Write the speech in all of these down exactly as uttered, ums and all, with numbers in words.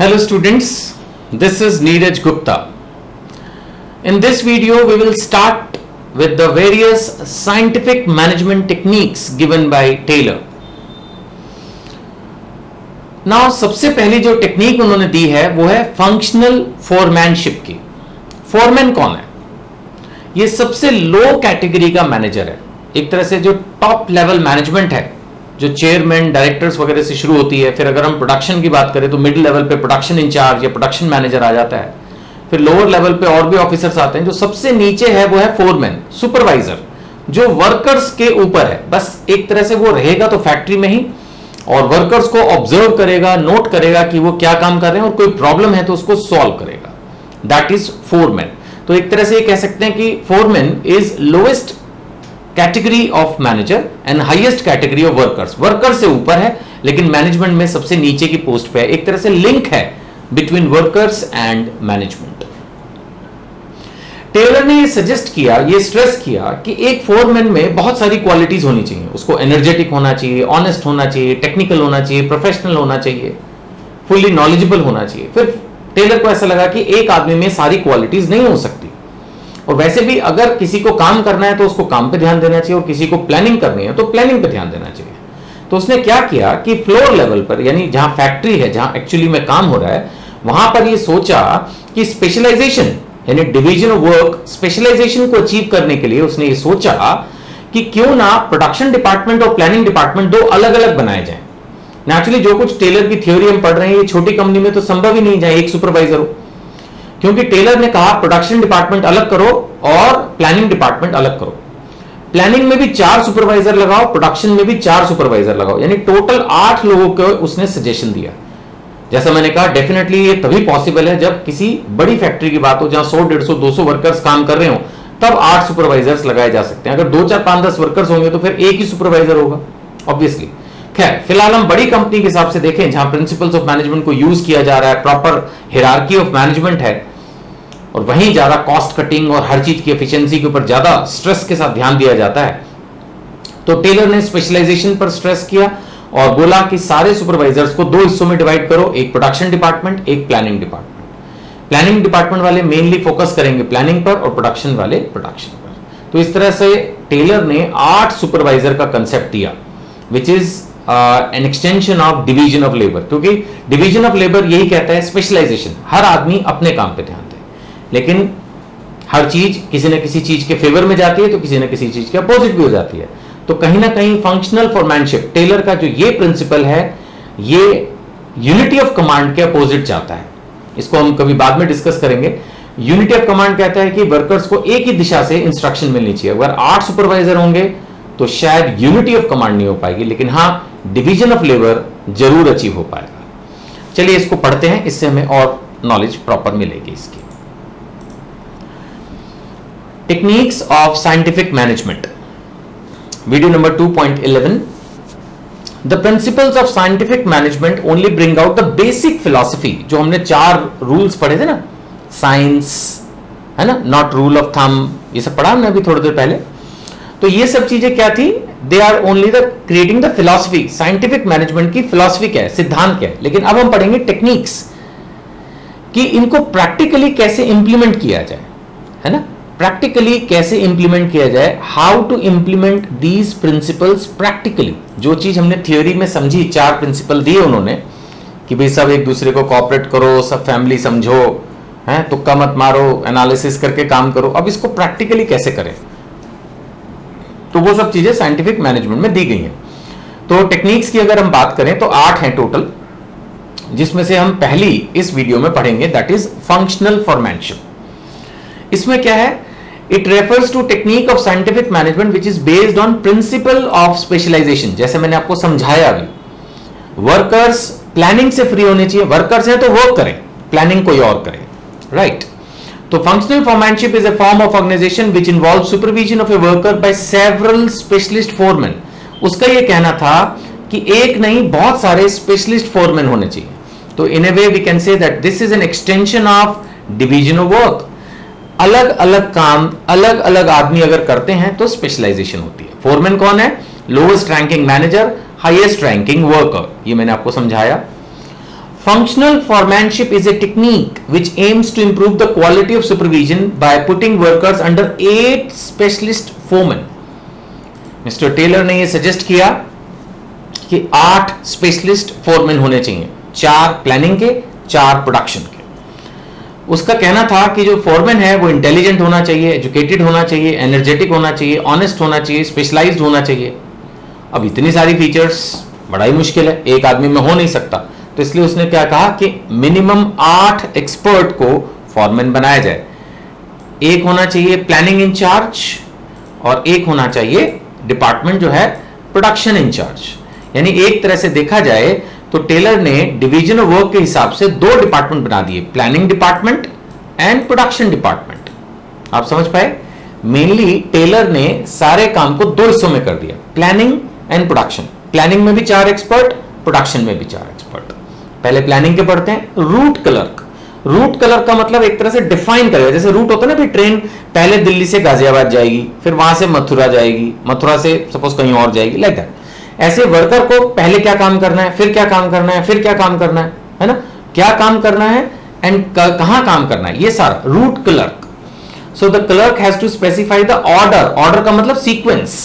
Hello students, this is Neeraj Gupta. In this video we will start with the various scientific management techniques given by Taylor. Now सबसे पहली जो technique उन्होंने दी है वो है functional foremanship की. Foreman कौन है? ये सबसे low category का manager है. एक तरह से जो top level management है जो चेयरमैन डायरेक्टर्स वगैरह से शुरू होती है, फिर अगर हम प्रोडक्शन की बात करें तो मिड लेवल पे प्रोडक्शन इंचार्ज या प्रोडक्शन मैनेजर आ जाता है, फिर लोअर लेवल पे और भी ऑफिसर्स आते हैं. जो सबसे नीचे है वो है फोरमैन, सुपरवाइजर, जो वर्कर्स के ऊपर है. बस एक तरह से वो रहेगा तो फैक्ट्री में ही और वर्कर्स को ऑब्जर्व करेगा, नोट करेगा कि वो क्या काम कर रहे हैं और कोई प्रॉब्लम है तो उसको सॉल्व करेगा. That is foreman. तो एक तरह से ये कह सकते हैं कि foreman is lowest category of manager and highest category of workers. Workers से ऊपर है लेकिन मैनेजमेंट में सबसे नीचे की पोस्ट पे है. एक तरह से लिंक है between workers and management. Taylor ने ये सजेस्ट किया, ये स्ट्रेस किया कि एक फोरमैन में बहुत सारी क्वालिटीज होनी चाहिए. उसको एनर्जेटिक होना चाहिए, ऑनेस्ट होना चाहिए, टेक्निकल होना चाहिए, प्रोफेशनल होना चाहिए, फुल्ली नॉलेजेबल होना चाहिए. फिर टेलर को ऐसा लगा कि एक आदमी में सारी क्वालिटीज नहीं हो सकती, और वैसे भी अगर किसी को काम करना है तो उसको काम पे ध्यान देना चाहिए और किसी को प्लानिंग करनी है तो प्लानिंग पे ध्यान देना चाहिए. तो उसने क्या किया कि फ्लोर लेवल पर, यानी जहां फैक्ट्री है, जहां एक्चुअली में काम हो रहा है, वहां पर ये सोचा कि स्पेशलाइजेशन यानी डिवीजन ऑफ वर्क, स्पेशलाइजेशन को अचीव करने के लिए उसने ये सोचा कि क्यों ना प्रोडक्शन डिपार्टमेंट और प्लानिंग डिपार्टमेंट दो अलग अलग बनाए जाए. नेचुरली जो कुछ टेलर की थ्योरी हम पढ़ रहे हैं ये छोटी कंपनी में तो संभव ही नहीं, जाए एक सुपरवाइजर हो, क्योंकि टेलर ने कहा प्रोडक्शन डिपार्टमेंट अलग करो और प्लानिंग डिपार्टमेंट अलग करो. प्लानिंग में भी चार सुपरवाइजर लगाओ, प्रोडक्शन में भी चार सुपरवाइजर लगाओ, यानी टोटल आठ लोगों को उसने सजेशन दिया. जैसा मैंने कहा, डेफिनेटली ये तभी पॉसिबल है जब किसी बड़ी फैक्ट्री की बात हो जहां सौ डेढ़ सौ दो सौ वर्कर्स काम कर रहे हो, तब आठ सुपरवाइजर्स लगाए जा सकते हैं. अगर दो चार पांच दस वर्कर्स होंगे तो फिर एक ही सुपरवाइजर होगा ऑब्वियसली. खैर, फिलहाल हम बड़ी कंपनी के हिसाब से देखें जहां प्रिंसिपल्स ऑफ मैनेजमेंट को यूज किया जा रहा है, प्रॉपर हायरार्की ऑफ मैनेजमेंट है, और वहीं ज्यादा कॉस्ट कटिंग और हर चीज की एफिशिएंसी के ऊपर ज्यादा स्ट्रेस के साथ ध्यान दिया जाता है. तो टेलर ने स्पेशलाइजेशन पर स्ट्रेस किया और बोला कि सारे सुपरवाइजर्स को दो हिस्सों में डिवाइड करो, एक प्रोडक्शन डिपार्टमेंट, एक प्लानिंग डिपार्टमेंट. प्लानिंग डिपार्टमेंट वाले मेनली फोकस करेंगे प्लानिंग पर और प्रोडक्शन वाले प्रोडक्शन पर. तो इस तरह से टेलर ने आठ सुपरवाइजर का कंसेप्ट दिया, which is an extension of division of labour, क्योंकि डिवीजन ऑफ लेबर यही कहता है स्पेशलाइजेशन, हर आदमी अपने काम पे ध्यान दे. लेकिन हर चीज किसी न किसी चीज के फेवर में जाती है तो किसी न किसी चीज के अपोजिट भी हो जाती है. तो कहीं ना कहीं फंक्शनल फॉरमैनशिप, टेलर का जो ये प्रिंसिपल है, ये यूनिटी ऑफ कमांड के अपोजिट जाता है. इसको हम कभी बाद में डिस्कस करेंगे. यूनिटी ऑफ कमांड कहता है कि वर्कर्स को एक ही दिशा से इंस्ट्रक्शन मिलनी चाहिए. अगर आठ सुपरवाइजर होंगे तो शायद यूनिटी ऑफ कमांड नहीं हो पाएगी, लेकिन हाँ, डिवीजन ऑफ लेबर जरूर अचीव हो पाएगा. चलिए इसको पढ़ते हैं, इससे हमें और नॉलेज प्रॉपर मिलेगी इसकी. Techniques of scientific management, video number two point eleven. The principles of scientific management only bring out the basic philosophy. जो हमने चार रूल्स पढ़े थे ना, साइंस है ना, नॉट रूल ऑफ थम, ये सब पढ़ा हमने अभी थोड़ी देर पहले. तो ये सब चीजें क्या थी, they are only the creating the philosophy. Scientific management की फिलॉसफी क्या है, सिद्धांत क्या है. लेकिन अब हम पढ़ेंगे टेक्निक्स, कि इनको प्रैक्टिकली कैसे इंप्लीमेंट किया जाए, है ना, प्रैक्टिकली कैसे इंप्लीमेंट किया जाए. How to implement these principles practically. जो चीज हमने थ्योरी में समझी, चार प्रिंसिपल दिए उन्होंने कि भाई सब एक दूसरे को कॉपरेट करो, सब फैमिली समझो, है तुक्का मत मारो, एनालिसिस करके काम करो. अब इसको प्रैक्टिकली कैसे करें, तो वो सब चीजें साइंटिफिक मैनेजमेंट में दी गई हैं. तो टेक्निक्स की अगर हम बात करें तो आठ हैं टोटल, जिसमें से हम पहली इस वीडियो में पढ़ेंगे, दैट इज फंक्शनल फॉरमैनशिप. इसमें क्या है, it refers to technique of scientific management which is based on principle of specialisation. जैसे मैंने आपको समझाया अभी, वर्कर्स प्लानिंग से फ्री होने चाहिए, वर्कर्स हैं तो वर्क करें, प्लानिंग कोई और करे, राइट right. तो functional foremanship is a form of organisation which involve supervision of a worker by several specialist foreman. उसका यह कहना था कि एक नहीं बहुत सारे स्पेशलिस्ट फोरमैन होने चाहिए. तो in a way we can say that this is an extension of division of work. अलग अलग काम अलग अलग आदमी अगर करते हैं तो स्पेशलाइजेशन होती है. फोरमैन कौन है, lowest ranking manager, highest ranking worker, ये मैंने आपको समझाया. Functional foremanship is a technique which aims to improve the quality of supervision by putting workers under eight specialist foremen. Mister Taylor ने यह सजेस्ट किया कि आठ स्पेशलिस्ट फोरमैन होने चाहिए, चार प्लानिंग के, चार प्रोडक्शन के. उसका कहना था कि जो फोरमैन है वो इंटेलिजेंट होना चाहिए, एजुकेटेड होना चाहिए, एनर्जेटिक होना चाहिए, ऑनेस्ट होना चाहिए, स्पेशलाइज्ड होना चाहिए. अब इतनी सारी फीचर्स बड़ा ही मुश्किल है, एक आदमी में हो नहीं सकता. तो इसलिए उसने क्या कहा कि मिनिमम आठ एक्सपर्ट को फॉरमैन बनाया जाए. एक होना चाहिए प्लानिंग इंचार्ज और एक होना चाहिए डिपार्टमेंट जो है प्रोडक्शन इंचार्ज. यानी एक तरह से देखा जाए तो टेलर ने डिवीजन ऑफ वर्क के हिसाब से दो डिपार्टमेंट बना दिए, planning department and production department. आप समझ पाए, मेनली टेलर ने सारे काम को दो हिस्सों में कर दिया, प्लानिंग एंड प्रोडक्शन. प्लानिंग में भी चार एक्सपर्ट, प्रोडक्शन में भी चार एक्सपर्ट. पहले प्लानिंग के पढ़ते हैं. रूट क्लर्क, रूट क्लर्क का मतलब एक तरह से डिफाइन करेगा. जैसे रूट होता है ना, ट्रेन पहले दिल्ली से गाजियाबाद जाएगी, फिर वहां से मथुरा जाएगी, मथुरा से सपोज कहीं और जाएगी, लाइक दैट. ऐसे वर्कर को पहले क्या काम करना है, फिर क्या काम करना है, फिर क्या काम करना है, है ना, क्या काम करना है एंड कहां काम करना है, ये सारा route clerk. So the clerk has to specify the order. Order का मतलब sequence.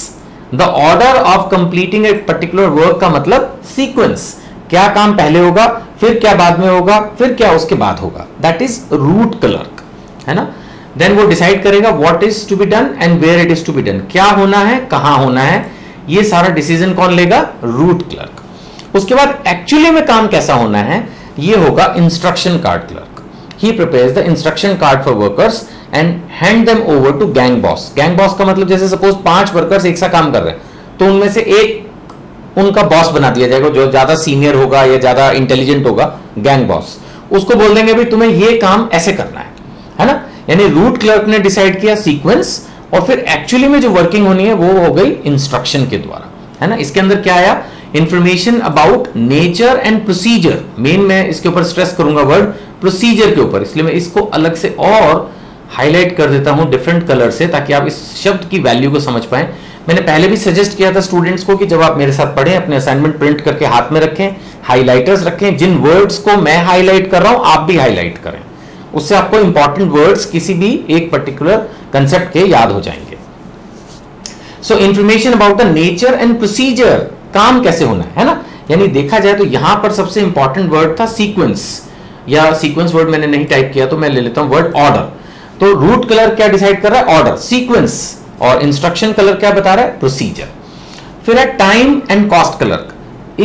The order of completing a particular work का मतलब सीक्वेंस. क्या काम पहले होगा, फिर क्या बाद में होगा, फिर क्या उसके बाद होगा. दैट इज रूट क्लर्क, है ना. देन वो डिसाइड करेगा what is to be done and where it is to be done. क्या होना है, कहां होना है, ये सारा डिसीजन कौन लेगा, रूट क्लर्क. उसके बाद एक्चुअली में काम कैसा होना है, ये होगा instruction card clerk. He prepares the instruction card for workers and hand them over to gang boss. Gang boss का मतलब जैसे सपोज पांच वर्कर्स एक साथ काम कर रहे हैं तो उनमें से एक उनका बॉस बना दिया जाएगा, जो ज्यादा सीनियर होगा या ज्यादा इंटेलिजेंट होगा, गैंग बॉस. उसको बोल देंगे भाई तुम्हें ये काम ऐसे करना है, है ना. यानी रूट क्लर्क ने डिसाइड किया सीक्वेंस, और फिर एक्चुअली में जो वर्किंग होनी है वो हो गई इंस्ट्रक्शन के द्वारा, है ना. इसके अंदर क्या आया, information about nature and procedure. मेन मैं इसके ऊपर स्ट्रेस करूंगा वर्ड प्रोसीजर के ऊपर, इसलिए मैं इसको अलग से और हाईलाइट कर देता हूं डिफरेंट कलर से, ताकि आप इस शब्द की वैल्यू को समझ पाएं. मैंने पहले भी सजेस्ट किया था स्टूडेंट्स को कि जब आप मेरे साथ पढ़ें, अपने असाइनमेंट प्रिंट करके हाथ में रखें, हाईलाइटर्स रखें, जिन वर्ड्स को मैं हाईलाइट कर रहा हूं आप भी हाईलाइट करें. उससे आपको इंपॉर्टेंट वर्ड्स किसी भी एक पर्टिकुलर कंसेप्ट के याद हो जाएंगे. So information about the nature and procedure, काम कैसे होना है, है ना. यानी देखा जाए तो यहां पर सबसे इंपॉर्टेंट वर्ड था सीक्वेंस, या सीक्वेंस वर्ड मैंने नहीं टाइप किया तो मैं ले लेता हूं वर्ड ऑर्डर. तो रूट क्लर्क क्या डिसाइड कर रहा है, ऑर्डर, सीक्वेंस, और इंस्ट्रक्शन क्लर्क क्या बता रहा है, प्रोसीजर. फिर है टाइम एंड कॉस्ट क्लर्क.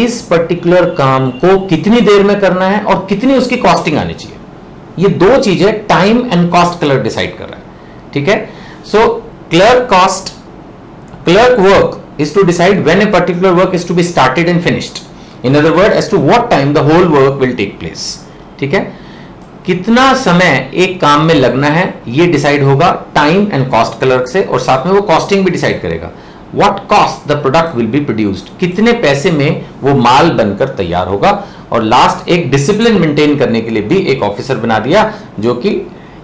इस पर्टिकुलर काम को कितनी देर में करना है और कितनी उसकी कॉस्टिंग आनी चाहिए, ये दो चीजें time and cost clerk decide कर रहा है, ठीक है. So clerk cost, clerk work is to decide when a particular work is to be started and finished. In other word as to what time the whole work will take place, ठीक है. कितना समय एक काम में लगना है ये डिसाइड होगा टाइम एंड कॉस्ट क्लर्क से, और साथ में वो कॉस्टिंग भी डिसाइड करेगा. What cost the product will be produced, कितने पैसे में वो माल बनकर तैयार होगा. और लास्ट एक डिसिप्लिन मेंटेन करने के लिए भी एक ऑफिसर बना दिया, जो कि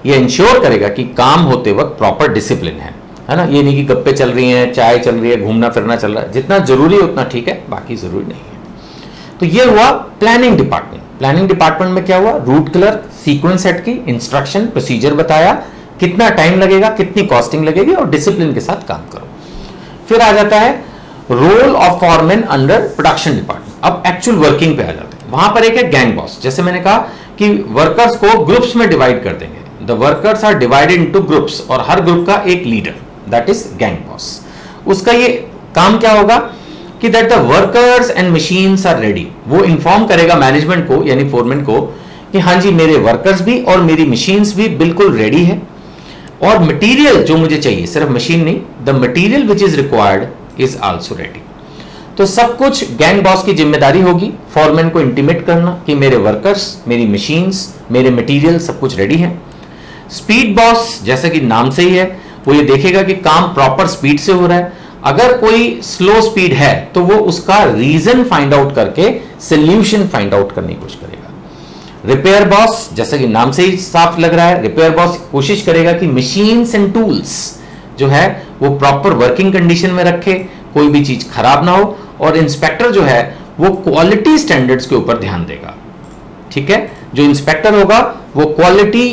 ये इंश्योर करेगा कि काम होते वक्त प्रॉपर डिसिप्लिन है, है ना. ये नहीं कि गप्पे चल रही हैं, चाय चल रही है, घूमना फिरना चल रहा है, जितना जरूरी है उतना ठीक है, बाकी जरूरी नहीं है. तो ये हुआ प्लानिंग डिपार्टमेंट. प्लानिंग डिपार्टमेंट में क्या हुआ, रूट क्लर्क सीक्वेंस सेट की, इंस्ट्रक्शन, प्रोसीजर बताया, कितना टाइम लगेगा, कितनी कॉस्टिंग लगेगी, और डिसिप्लिन के साथ काम करो. फिर आ जाता है role of foreman under production department. अब एक्चुअल वर्किंग पे आ जाते हैं. वहां पर एक है गैंग बॉस. जैसे मैंने कहा कि वर्कर्स को ग्रुप्स में डिवाइड कर देंगे, the workers are divided into groups, और हर ग्रुप का एक leader, that is gang boss. उसका ये काम क्या होगा कि that the workers and machines are ready. वो इन्फॉर्म करेगा मैनेजमेंट को, यानी फोरमैन को, कि हाँ जी मेरे वर्कर्स भी और मेरी मशीन्स भी बिल्कुल रेडी है, और मटेरियल जो मुझे चाहिए, सिर्फ मशीन नहीं, the material which is required is also ready. तो सब कुछ गैंग बॉस की जिम्मेदारी होगी, फॉरमैन को इंटीमेट करना कि मेरे वर्कर्स, मेरी मशीन्स, मेरे मटेरियल सब कुछ रेडी है. स्पीड बॉस, जैसा कि नाम से ही है, वो ये देखेगा कि काम प्रॉपर स्पीड से हो रहा है. अगर कोई स्लो स्पीड है तो वो उसका रीजन फाइंड आउट करके सोल्यूशन फाइंड आउट करने की कोशिश करेगा. रिपेयर बॉस, जैसा कि नाम से ही साफ लग रहा है, रिपेयर बॉस कोशिश करेगा कि मशीन्स एंड टूल्स जो है वो प्रॉपर वर्किंग कंडीशन में रखे, कोई भी चीज खराब ना हो, और इंस्पेक्टर जो है वो क्वालिटी स्टैंडर्ड्स के ऊपर ध्यान देगा, ठीक है। जो इंस्पेक्टर होगा वो क्वालिटी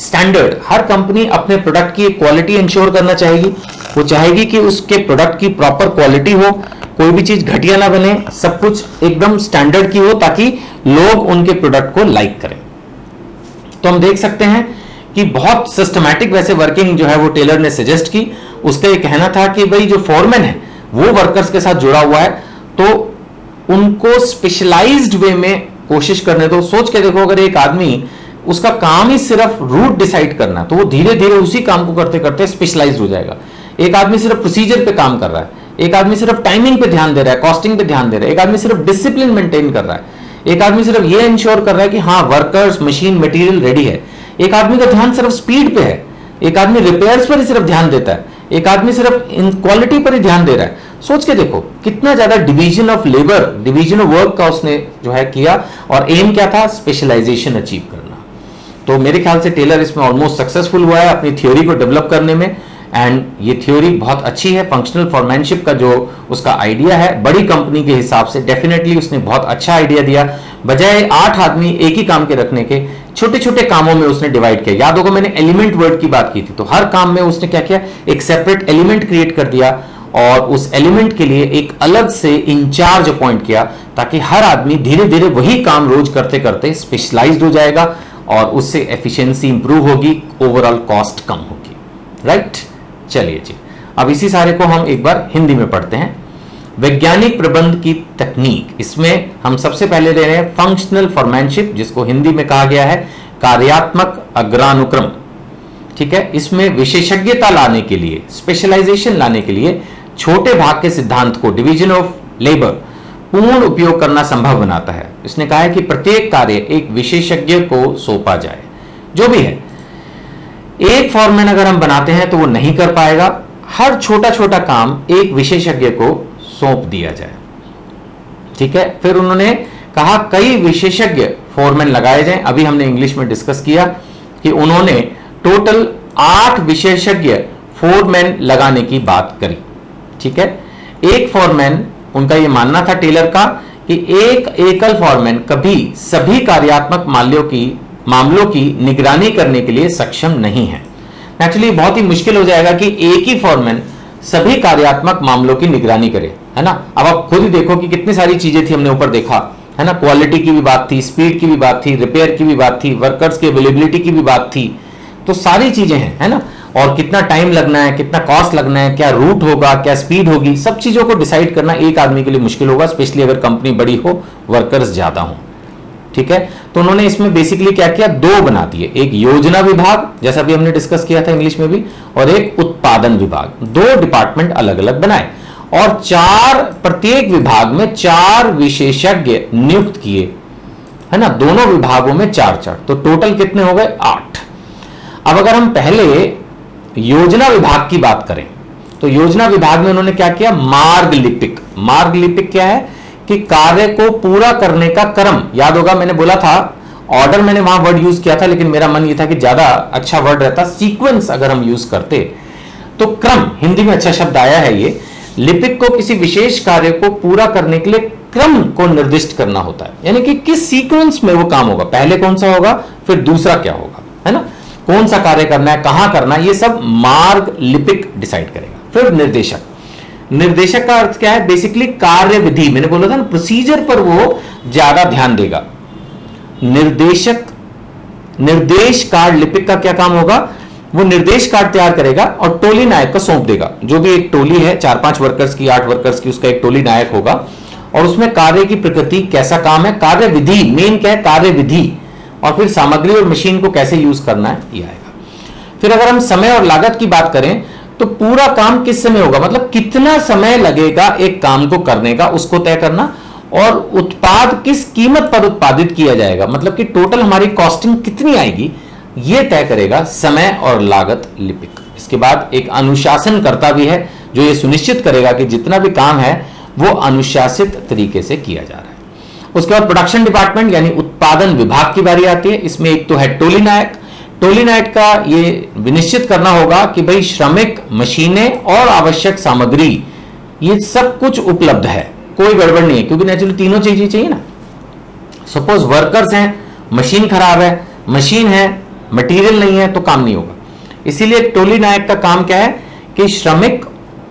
स्टैंडर्ड, हर कंपनी अपने प्रोडक्ट की क्वालिटी इंश्योर करना चाहेगी, वो चाहेगी कि उसके प्रोडक्ट की प्रॉपर क्वालिटी हो, कोई भी चीज घटिया ना बने, सब कुछ एकदम स्टैंडर्ड की हो ताकि लोग उनके प्रोडक्ट को लाइक करें। तो हम देख सकते हैं कि बहुत सिस्टमैटिक वैसे वर्किंग जो है वो टेलर ने सजेस्ट की। उसका ये कहना था कि भाई जो फॉरमैन है वो वर्कर्स के साथ जुड़ा हुआ है तो उनको स्पेशलाइज्ड वे में कोशिश करने दो। सोच के देखो, अगर एक आदमी उसका काम ही सिर्फ रूट डिसाइड करना तो वो धीरे धीरे उसी काम को करते करते स्पेशलाइज्ड हो जाएगा। एक आदमी सिर्फ प्रोसीजर पे काम कर रहा है, एक आदमी सिर्फ टाइमिंग पे ध्यान दे रहा है, कॉस्टिंग पे ध्यान दे रहा है, एक आदमी सिर्फ डिसिप्लिन मेंटेन कर रहा है, एक आदमी सिर्फ ये इंश्योर कर रहा है कि हाँ वर्कर्स मशीन मटेरियल रेडी है, एक आदमी का ध्यान सिर्फ स्पीड पे है, एक आदमी रिपेयर्स पर ही सिर्फ ध्यान देता है, एक आदमी सिर्फ इन क्वालिटी पर ही ध्यान दे रहा है। सोच के देखो कितना ज्यादा division of labour, division of work का उसने जो है किया, और एम क्या था, स्पेशलाइजेशन अचीव करना। तो मेरे ख्याल से टेलर इसमें ऑलमोस्ट सक्सेसफुल हुआ है अपनी थ्योरी को डेवलप करने में, एंड ये थ्योरी बहुत अच्छी है। फंक्शनल फॉरमैनशिप का जो उसका आइडिया है बड़ी कंपनी के हिसाब से डेफिनेटली उसने बहुत अच्छा आइडिया दिया। बजाय आठ आदमी एक ही काम के रखने के, छोटे छोटे कामों में उसने डिवाइड किया। याद होगा मैंने एलिमेंट वर्ड की बात की थी, तो हर काम में उसने क्या किया, एक सेपरेट एलिमेंट क्रिएट कर दिया और उस एलिमेंट के लिए एक अलग से इंचार्ज अपॉइंट किया ताकि हर आदमी धीरे धीरे वही काम रोज करते करते स्पेशलाइज्ड हो जाएगा और उससे एफिशिएंसी इंप्रूव होगी, ओवरऑल कॉस्ट कम होगी, राइट। चलिए जी, अब इसी सारे को हम एक बार हिंदी में पढ़ते हैं। वैज्ञानिक प्रबंध की तकनीक, इसमें हम सबसे पहले ले रहे हैं फंक्शनल फॉरमैनशिप, जिसको हिंदी में कहा गया है कार्यात्मक अग्रानुक्रम, ठीक है। इसमें विशेषज्ञता लाने के लिए, स्पेशलाइजेशन लाने के लिए छोटे भाग के सिद्धांत को, डिवीजन ऑफ लेबर, पूर्ण उपयोग करना संभव बनाता है। इसने कहा है कि प्रत्येक कार्य एक विशेषज्ञ को सौंपा जाए। जो भी है, एक फॉरमैन अगर हम बनाते हैं तो वो नहीं कर पाएगा, हर छोटा छोटा काम एक विशेषज्ञ को सौंप दिया जाए, ठीक है। फिर उन्होंने कहा कई विशेषज्ञ फॉरमैन लगाए जाएं। अभी हमने इंग्लिश में डिस्कस किया कि उन्होंने टोटल आठ विशेषज्ञ फोरमैन लगाने की बात करी, ठीक है। एक फॉरमैन, उनका यह मानना था टेलर का, कि एक एकल फॉरमैन कभी सभी कार्यात्मक मामलों की मामलों की निगरानी करने के लिए सक्षम नहीं है। एक्चुअली बहुत ही मुश्किल हो जाएगा कि एक ही फॉरमैन सभी कार्यात्मक मामलों की निगरानी करे, है ना। अब आप खुद ही देखो कि कितनी सारी चीजें थी, हमने ऊपर देखा है ना, क्वालिटी की भी बात थी, स्पीड की भी बात थी, रिपेयर की भी बात थी, वर्कर्स की अवेलेबिलिटी की भी बात थी, तो सारी चीजें हैं, है ना। और कितना टाइम लगना है, कितना कॉस्ट लगना है, क्या रूट होगा, क्या स्पीड होगी, सब चीजों को डिसाइड करना एक आदमी के लिए मुश्किल होगा, स्पेशली अगर कंपनी बड़ी हो, वर्कर्स ज्यादा हो, ठीक है। तो उन्होंने इसमें बेसिकली क्या किया, दो बना दिए, एक योजना विभाग, जैसा भी हमने डिस्कस किया था इंग्लिश में भी, और एक उत्पादन विभाग। दो डिपार्टमेंट अलग अलग बनाए और चार, प्रत्येक विभाग में चार विशेषज्ञ नियुक्त किए, है ना, दोनों विभागों में चार चार, तो टोटल कितने हो गए, आठ। अब अगर हम पहले योजना विभाग की बात करें तो योजना विभाग में उन्होंने क्या किया, मार्ग लिपिक। मार्ग लिपिक क्या है कि कार्य को पूरा करने का क्रम। याद होगा मैंने बोला था ऑर्डर, मैंने वहां वर्ड यूज किया था, लेकिन मेरा मन ये था कि ज्यादा अच्छा वर्ड रहता सीक्वेंस अगर हम यूज करते, तो क्रम हिंदी में अच्छा शब्द आया है ये। लिपिक को किसी विशेष कार्य को पूरा करने के लिए क्रम को निर्दिष्ट करना होता है, यानी कि किस सीक्वेंस में वो काम होगा, पहले कौन सा होगा, फिर दूसरा क्या होगा, है ना, कौन सा कार्य करना है, कहां करना है, ये सब मार्ग लिपिक डिसाइड करेगा। फिर निर्देशक, निर्देशक का अर्थ क्या है, बेसिकली कार्य विधि, मैंने बोला था ना प्रोसीजर पर वो ज्यादा ध्यान देगा। निर्देशक, निर्देश कार्ड लिपिक का क्या काम होगा, वो निर्देश कार्ड तैयार करेगा और टोली नायक को सौंप देगा। जो भी एक टोली है, चार पांच वर्कर्स की, आठ वर्कर्स की, उसका एक टोली नायक होगा और उसमें कार्य की प्रकृति, कैसा काम है, कार्य विधि, मेन क्या है, कार्य विधि, और फिर सामग्री और मशीन को कैसे यूज करना है ये आएगा। फिर अगर हम समय और लागत की बात करें तो पूरा काम किस समय होगा, मतलब कितना समय लगेगा एक काम को करने का, उसको तय करना, और उत्पाद किस कीमत पर उत्पादित किया जाएगा, मतलब कि टोटल हमारी कॉस्टिंग कितनी आएगी, ये तय करेगा समय और लागत लिपिक। इसके बाद एक अनुशासनकर्ता भी है जो ये सुनिश्चित करेगा कि जितना भी काम है वो अनुशासित तरीके से किया जा रहा है। उसके बाद प्रोडक्शन डिपार्टमेंट यानी उत्पादन विभाग की बारी आती है। इसमें एक तो है टोली नायक, टोली नायक का ये निश्चित करना होगा कि भाई श्रमिक, मशीनें और आवश्यक सामग्री, ये सब कुछ उपलब्ध है, कोई गड़बड़ नहीं है, क्योंकि नेचुरली तीनों चीजें चाहिए ना। सपोज वर्कर्स हैं, मशीन खराब है, मशीन है मटेरियल नहीं है तो काम नहीं होगा। इसीलिए टोली नायक का काम क्या है कि श्रमिक,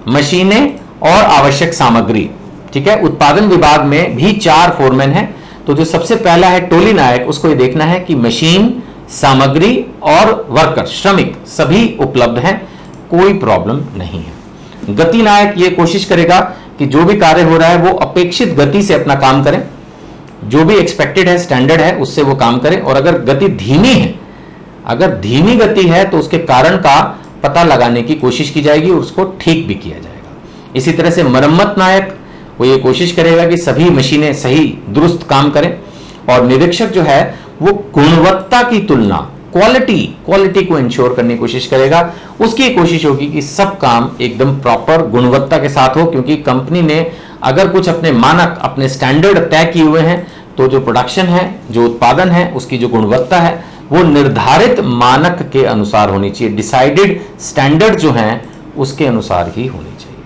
मशीनें और आवश्यक सामग्री, ठीक है। उत्पादन विभाग में भी चार फोरमैन हैं, तो जो सबसे पहला है टोली नायक, उसको ये देखना है कि मशीन, सामग्री और वर्कर, श्रमिक सभी उपलब्ध हैं, कोई प्रॉब्लम नहीं है। गति नायक ये कोशिश करेगा कि जो भी कार्य हो रहा है वो अपेक्षित गति से अपना काम करें, जो भी एक्सपेक्टेड है, स्टैंडर्ड है, उससे वो काम करें। और अगर गति धीमी है, अगर धीमी गति है तो उसके कारण का पता लगाने की कोशिश की जाएगी और उसको ठीक भी किया जाएगा। इसी तरह से मरम्मत नायक, वो ये कोशिश करेगा कि सभी मशीनें सही दुरुस्त काम करें। और निरीक्षक जो है वो गुणवत्ता की तुलना, क्वालिटी क्वालिटी को इंश्योर करने की कोशिश करेगा। उसकी कोशिश होगी कि सब काम एकदम प्रॉपर गुणवत्ता के साथ हो, क्योंकि कंपनी ने अगर कुछ अपने मानक, अपने स्टैंडर्ड तय किए हुए हैं तो जो प्रोडक्शन है, जो उत्पादन है, उसकी जो गुणवत्ता है वो निर्धारित मानक के अनुसार होनी चाहिए। डिसाइडेड स्टैंडर्ड जो हैं उसके अनुसार ही होनी चाहिए,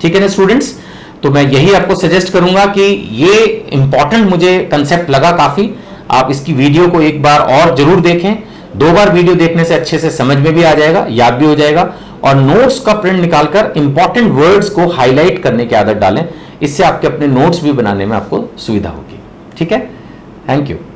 ठीक है ना स्टूडेंट्स। तो मैं यही आपको सजेस्ट करूंगा कि ये इंपॉर्टेंट मुझे कंसेप्ट लगा काफी। आप इसकी वीडियो को एक बार और जरूर देखें, दो बार वीडियो देखने से अच्छे से समझ में भी आ जाएगा, याद भी हो जाएगा। और नोट्स का प्रिंट निकालकर इंपॉर्टेंट वर्ड्स को हाईलाइट करने की आदत डालें, इससे आपके अपने नोट्स भी बनाने में आपको सुविधा होगी, ठीक है। Thank you.